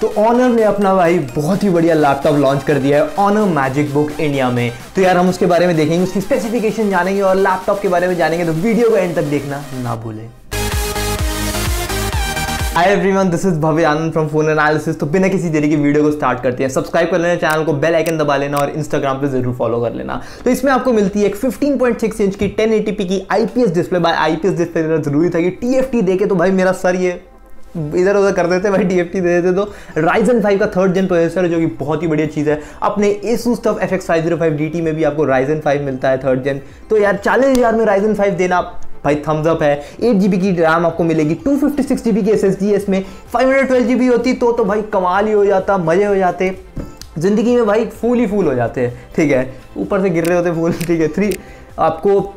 तो ऑनर ने अपना भाई बहुत ही बढ़िया लैपटॉप लॉन्च कर दिया है ऑनर मैजिक बुक इंडिया में। तो यार हम उसके बारे में देखेंगे, उसकी स्पेसिफिकेशन जानेंगे और लैपटॉप के बारे में जानेंगे, तो वीडियो को एंड तक देखना ना भूलें। Hi everyone, this is Bhavya Anand from phone analysis. तो बिना किसी देरी के वीडियो को स्टार्ट करते हैं। सब्सक्राइब कर लेना चैनल को, बेल आइकन दबा लेना और इंस्टाग्राम पे जरूर फॉलो कर लेना। तो इसमें आपको मिलती है एक 15.6 इंच की 1080p की IPS display. Bye IPS display लेना जरूरी था कि टीएफटी देके तो भाई मेरा सर ये इधर उधर कर देते, भाई टीएफटी दे देते। तो राइजन 5 का 3rd जेन प्रोसेसर है, जो कि बहुत ही बढ़िया चीज़ है। अपने Asus fx505dt में भी आपको राइजन 5 मिलता है 3rd जेन। तो यार 40,000 में राइजन 5 देना भाई थम्स अप है। 8GB की रैम आपको मिलेगी, 256GB की SSD है इसमें, 512GB होती तो भाई कमाल ही हो जाता, मजे हो जाते जिंदगी में भाई, फूल ही फूल हो जाते हैं। ठीक है, ऊपर से गिर रहे होते फूल। ठीक है, आपको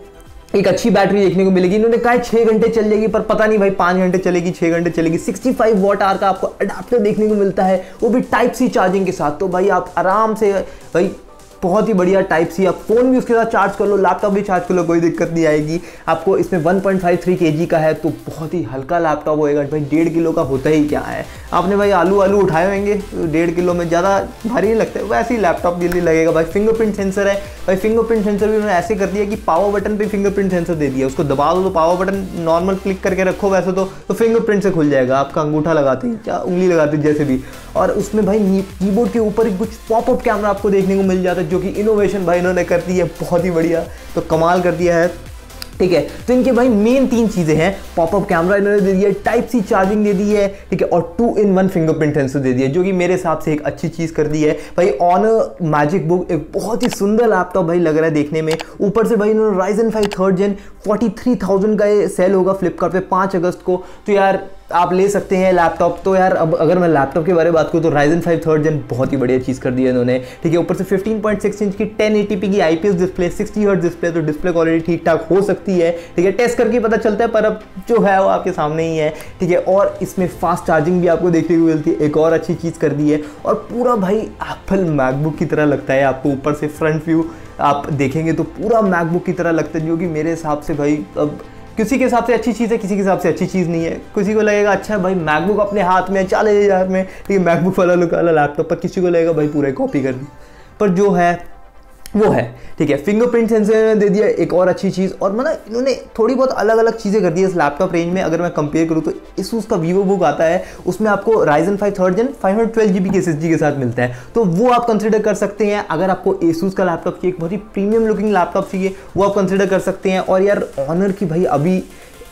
एक अच्छी बैटरी देखने को मिलेगी। इन्होंने कहा 6 घंटे चल जाएगी, पर पता नहीं भाई 5 घंटे चलेगी, 6 घंटे चलेगी। 65 वॉट आवर का आपको अडाप्टर देखने को मिलता है, वो भी Type-C चार्जिंग के साथ। तो भाई आप आराम से भाई बहुत ही बढ़िया Type-C, आप फ़ोन भी उसके साथ चार्ज कर लो, लैपटॉप भी चार्ज कर लो, कोई दिक्कत नहीं आएगी आपको। इसमें 1.53 kg का है, तो बहुत ही हल्का लैपटॉप होएगा। भाई 1.5 किलो का होता ही क्या है, आपने भाई आलू आलू उठाए होंगे। 1.5 किलो में ज़्यादा भारी नहीं लगता है, वैसे ही लैपटॉप जल्दी लगेगा भाई। फिंगरप्रिंट सेंसर है भाई, फिंगरप्रिंट सेंसर भी उन्होंने ऐसे कर दिया कि पावर बटन पर फिंगरप्रिंट सेंसर दे दिया। उसको दबा दो तो पावर बटन नॉर्मल क्लिक करके रखो वैसे तो फिंगरप्रिंट से खुल जाएगा। आपका अंगूठा लगाते हैं या उंगली लगाते हैं जैसे भी। और उसमें भाई कीबोर्ड के ऊपर कुछ पॉपअप कैमरा आपको देखने को मिल जाता है, जो कि इनोवेशन भाई इन्होंने कर दी है, बहुत ही बढ़िया। तो कमाल कर दिया है। ठीक है, तो इनके भाई मेन 3 चीज़ें हैं। पॉपअप कैमरा इन्होंने दे दिया है, Type-C चार्जिंग दे दी है, ठीक है, और 2-in-1 फिंगरप्रिंट सेंसर दे दिया, जो कि मेरे हिसाब से एक अच्छी चीज़ कर दी है भाई। ऑनर मैजिक बुक एक बहुत ही सुंदर लैपटॉप भाई लग रहा है देखने में। ऊपर से भाई इन्होंने Ryzen 5 3rd जेन 43,000 का ये सेल होगा फ्लिपकार्ट पे 5 अगस्त को। तो यार आप ले सकते हैं लैपटॉप। तो यार अब अगर मैं लैपटॉप के बारे में बात करूँ तो Ryzen 5 3rd जेन बहुत ही बढ़िया चीज़ कर दी है इन्होंने। ठीक है, ऊपर से 15.6 इंच की 1080p की IPS डिस्प्ले, 60Hz डिस्प्ले, तो डिस्प्ले क्वालिटी ठीक ठाक हो सकती है। ठीक है, टेस्ट करके पता चलता है, पर अब जो है वो आपके सामने ही है। ठीक है, और इसमें फास्ट चार्जिंग भी आपको देखने को मिलती है, एक और अच्छी चीज़ कर दी है। और पूरा भाई एप्पल मैकबुक की तरह लगता है आपको। ऊपर से फ्रंट व्यू आप देखेंगे तो पूरा मैकबुक की तरह लगता है, जो कि मेरे हिसाब से भाई अब किसी के हिसाब से अच्छी चीज़ है, किसी के हिसाब से अच्छी चीज़ नहीं है। किसी को लगेगा अच्छा भाई मैकबुक अपने हाथ में है 40,000 में, ठीक है, मैकबुक वाला लुक वाला लैपटॉप, पर किसी को लगेगा भाई पूरा कॉपी कर दी, पर जो है वो है। ठीक है, फिंगरप्रिंट सेंसर दे दिया एक और अच्छी चीज़। और मतलब इन्होंने थोड़ी बहुत अलग अलग चीज़ें कर दी है इस लैपटॉप रेंज में। अगर मैं कंपेयर करूँ तो Asus का Vivobook आता है, उसमें आपको Ryzen 5 3rd Gen 512GB की SSD के साथ मिलता है, तो वो आप कंसिडर कर सकते हैं। अगर आपको Asus का लैपटॉप चाहिए, एक बहुत ही प्रीमियम लुकिंग लैपटॉप चाहिए, वो आप कंसिडर कर सकते हैं। और यार ऑनर की भाई अभी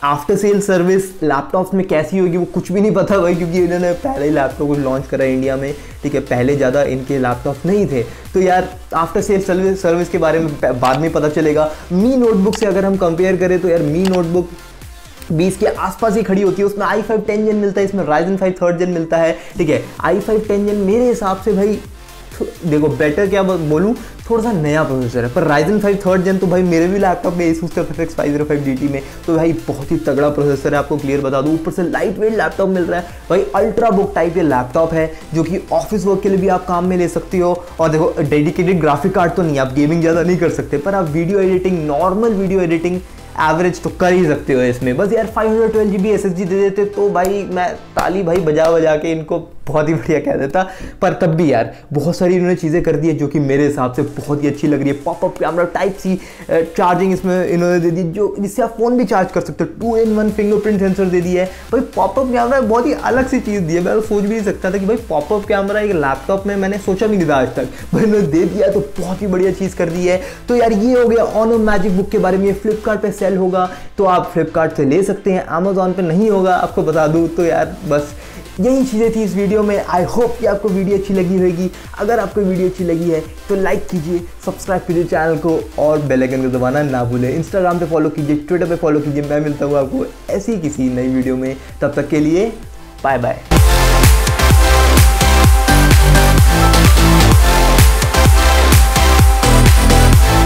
आफ्टर सेल सर्विस लैपटॉप्स में कैसी होगी वो कुछ भी नहीं पता भाई, क्योंकि इन्होंने पहले ही लैपटॉप को लॉन्च करा इंडिया में। ठीक है, पहले ज़्यादा इनके लैपटॉप नहीं थे, तो यार आफ्टर सेल सर्विस के बारे में बाद में पता चलेगा। मी नोटबुक से अगर हम कंपेयर करें तो यार मी नोटबुक 20 के आसपास ही खड़ी होती है। उसमें i5 10th जेन मिलता है, इसमें Ryzen 5 3rd जेन मिलता है। ठीक है, i5 10th जेन मेरे हिसाब से भाई देखो बेटर क्या बोलूँ, थोड़ा सा नया प्रोसेसर है, पर Ryzen 5 3rd जेन तो भाई मेरे भी लैपटॉप में Asus fx505dt में तो भाई बहुत ही तगड़ा प्रोसेसर है, आपको क्लियर बता दूँ। ऊपर से लाइट वेट लैपटॉप मिल रहा है भाई, अल्ट्रा बुक टाइप ये लैपटॉप है, जो कि ऑफिस वर्क के लिए भी आप काम में ले सकते हो। और देखो डेडिकेटेड ग्राफिक कार्ड तो नहीं, आप गेमिंग ज़्यादा नहीं कर सकते, पर आप video editing, normal video editing average तो कर ही सकते हो इसमें। बस यार 512GB SSD दे देते तो भाई मैं ताली भाई बजा बजा के इनको बहुत ही बढ़िया कह देता, पर तब भी यार बहुत सारी इन्होंने चीज़ें कर दी है, जो कि मेरे हिसाब से बहुत ही अच्छी लग रही है। पॉपअप कैमरा, Type-C चार्जिंग इसमें इन्होंने दे दी, जो जिससे आप फ़ोन भी चार्ज कर सकते हो। 2-in-1 फिंगरप्रिंट सेंसर दे दिया है भाई। पॉपअप कैमरा बहुत ही अलग सी चीज़ दी है, मैं सोच भी नहीं सकता था कि भाई पॉपअप कैमरा एक लैपटॉप में मैंने सोचा भी नहीं था आज तक, भाई इन्होंने दे दिया तो बहुत ही बढ़िया चीज़ कर दी है। तो यार ये हो गया ऑनर मैजिक बुक के बारे में। फ्लिपकार्ट पर सेल होगा तो आप फ्लिपकार्ट से ले सकते हैं, अमेजोन पर नहीं होगा आपको बता दूँ। तो यार बस यही चीज़ें थी इस वीडियो में। आई होप कि आपको वीडियो अच्छी लगी होगी। अगर आपको वीडियो अच्छी लगी है तो लाइक कीजिए, सब्सक्राइब कीजिए चैनल को और बेल आइकन को दबाना ना भूलें। इंस्टाग्राम पे फॉलो कीजिए, ट्विटर पे फॉलो कीजिए। मैं मिलता हूँ आपको ऐसी किसी नई वीडियो में, तब तक के लिए बाय बाय।